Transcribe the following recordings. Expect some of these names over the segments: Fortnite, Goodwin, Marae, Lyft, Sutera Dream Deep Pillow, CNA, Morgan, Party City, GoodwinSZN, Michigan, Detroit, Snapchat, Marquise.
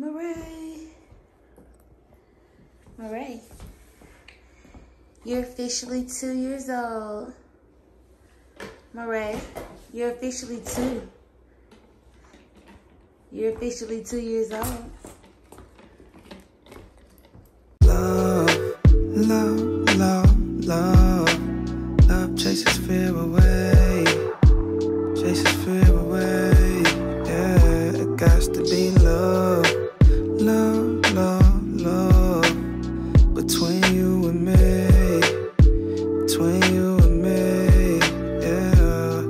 Marae, you're officially 2 years old. Marae, you're officially 2. You're officially 2 years old. Love chases fear away. Chases fear away. Yeah, it got to be love. Love between you and me. Between you and me. Yeah.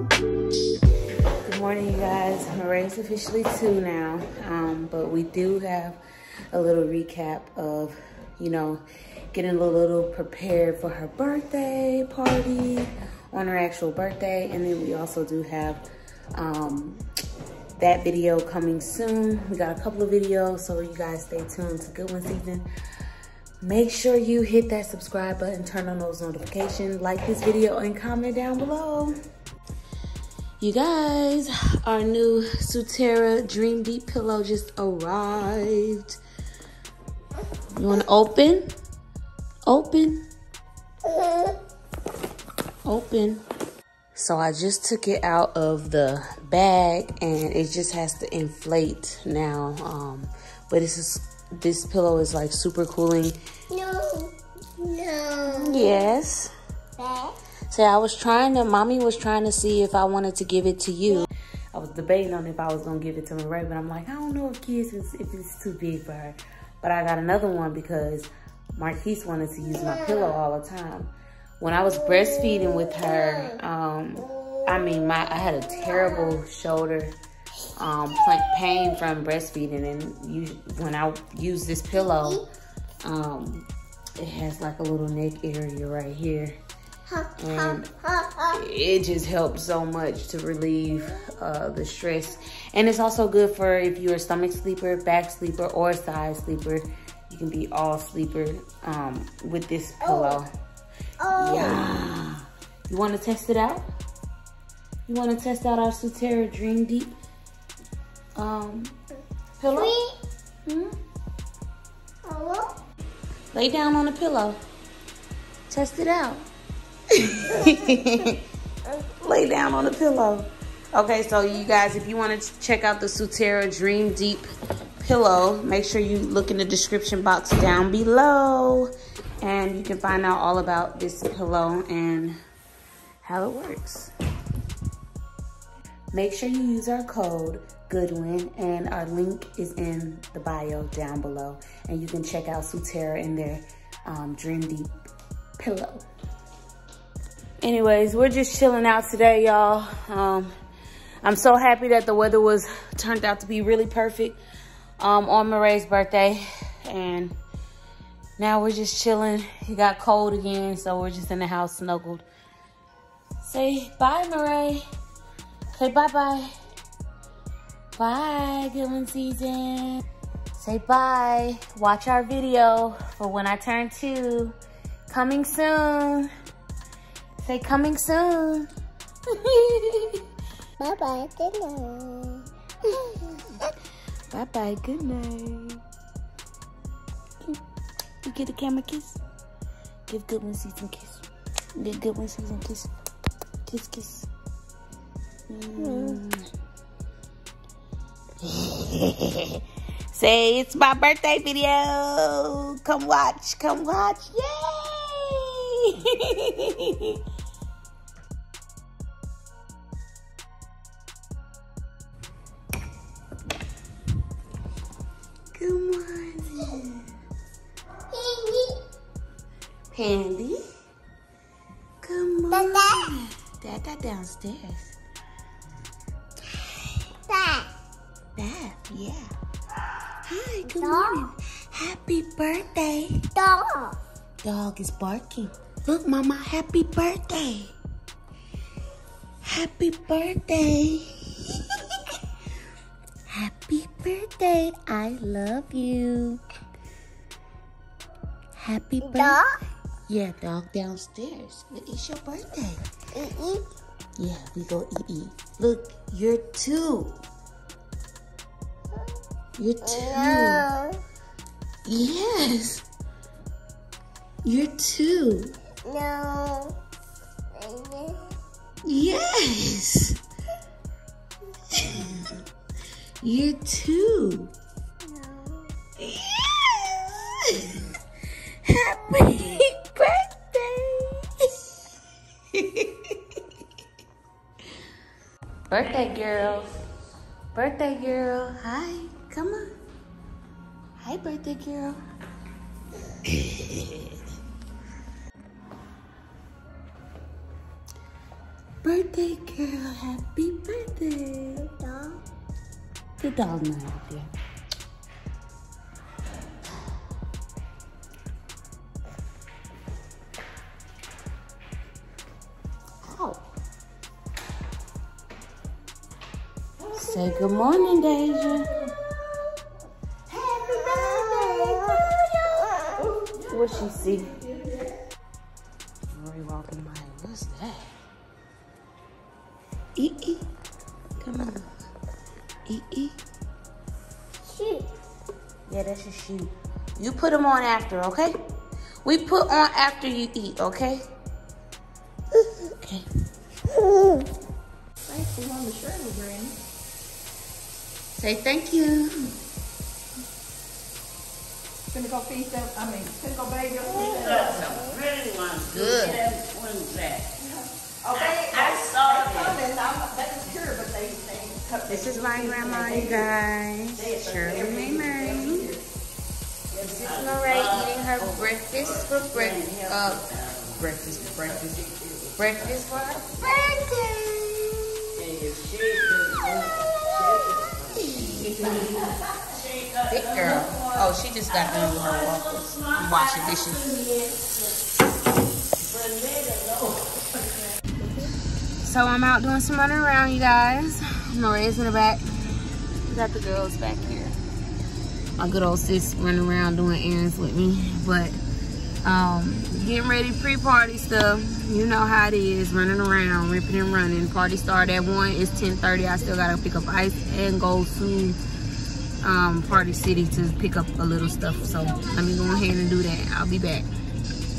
Good morning, you guys. Marae's officially 2 now. But we do have a little recap of, you know, getting a little prepared for her birthday party on her actual birthday. And then we also do have that video coming soon. We got a couple of videos, so you guys stay tuned to good ones even. Make sure you hit that subscribe button, turn on those notifications, like this video, and comment down below. You guys, our new Sutera Dream Deep Pillow just arrived. You wanna open? Open. So I just took it out of the bag and it just has to inflate now. But this pillow is like super cooling. No. Yes. So I was mommy was trying to see if I wanted to give it to you. I was debating on if I was gonna give it to Marae, but I'm like, I don't know if kids, if it's too big for her. But I got another one because Marquise wanted to use my pillow all the time. When I was breastfeeding with her, I had a terrible shoulder pain from breastfeeding, and when I use this pillow, it has like a little neck area right here, and it just helps so much to relieve the stress. And it's also good for if you're a stomach sleeper, back sleeper, or side sleeper. You can be all sleeper with this pillow. Oh. Yeah. You want to test it out? You want to test out our Sutera Dream Deep pillow? Hello? Lay down on the pillow. Test it out. Lay down on the pillow. Okay, so you guys, if you want to check out the Sutera Dream Deep pillow, make sure you look in the description box down below and you can find out all about this pillow and how it works. Make sure you use our code Goodwin, and our link is in the bio down below, and you can check out Sutera in their Dream Deep pillow. Anyways, we're just chilling out today, y'all. I'm so happy that the weather turned out to be really perfect on Marae's birthday, and now we're just chilling. It got cold again, so we're just in the house snuggled. Say bye, Marae. Okay, bye-bye. Bye, good one season. Say bye. Watch our video for when I turn 2. Coming soon. Say coming soon. Bye-bye, good night. Bye-bye, good night. You get a camera kiss? Give Goodwin Season kiss. Give Goodwin Season kiss. Kiss, kiss. Say, it's my birthday video. Come watch, come watch. Yay! Handy, come on. Dada downstairs. Bath, yeah. Hi, good morning. Happy birthday. Dog is barking. Look, Mama, happy birthday. Happy birthday. Happy birthday. I love you. Happy birthday. Yeah, dog downstairs. It's your birthday. Eat. Yeah, we go eat. Look, you're 2. Your two. No. Yes. Your two. No. Yes. Your two. No. Yes. Happy birthday. Birthday girl. Birthday girl. Hi. Come on. Hi, birthday girl. Birthday girl, happy birthday. The doll now up here. Ow. Say good morning, Deja. What she see? Rory walking by. What's that? E-E. Come on. E-E. Shoe. Yeah, that's a shoe. You put them on after, okay? We put on after you eat, okay? Okay. Thanks for Mama Shirley, Granny. Say thank you. Gonna go feed them. I mean, gonna go bathe them. Some pretty ones. Good. Okay, I saw them coming. They was here, but they. This is my grandma, you guys. Shirley Mary. This is Marae eating her breakfast for her birthday. Big girl. Oh, she just got done with her waffles. I'm washing dishes. So I'm out doing some running around, you guys. Nora's in the back. We got the girls back here. My good old sis running around doing errands with me. But getting ready pre-party stuff. You know how it is. Running around, ripping and running. Party started at 1. It's 10:30. I still gotta pick up ice and go to Party City to pick up a little stuff, so let me go ahead and do that. I'll be back.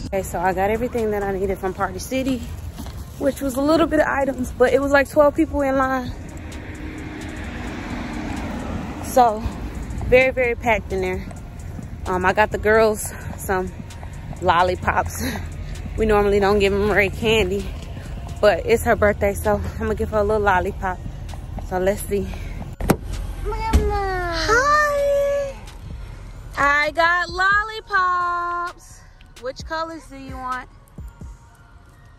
Okay, so I got everything that I needed from Party City, which was a little bit of items, but it was like 12 people in line, so very, very packed in there. I got the girls some lollipops. We normally don't give them red candy, but it's her birthday, so I'm gonna give her a little lollipop. So let's see. Hi! I got lollipops. Which colors do you want?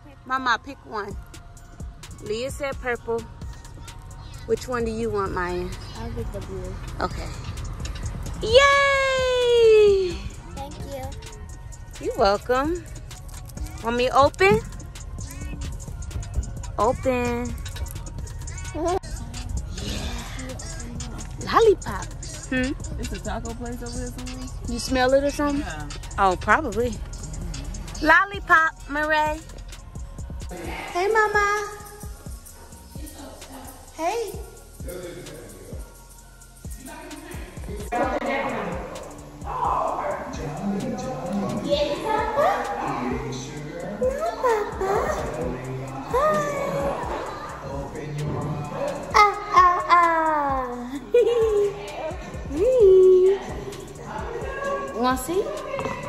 Purple. Mama, pick one. Leah said purple. Which one do you want, Maya? I'll get the blue. Okay. Yay! Thank you. You're welcome. Want me open? Open. Lollipop. Hmm? It's a taco place over there somewhere. You smell it or something? Yeah. Oh, probably. Lollipop, Marae. Hey, Mama. Hey. Yes, Papa. No, Papa. Hi. Want to see?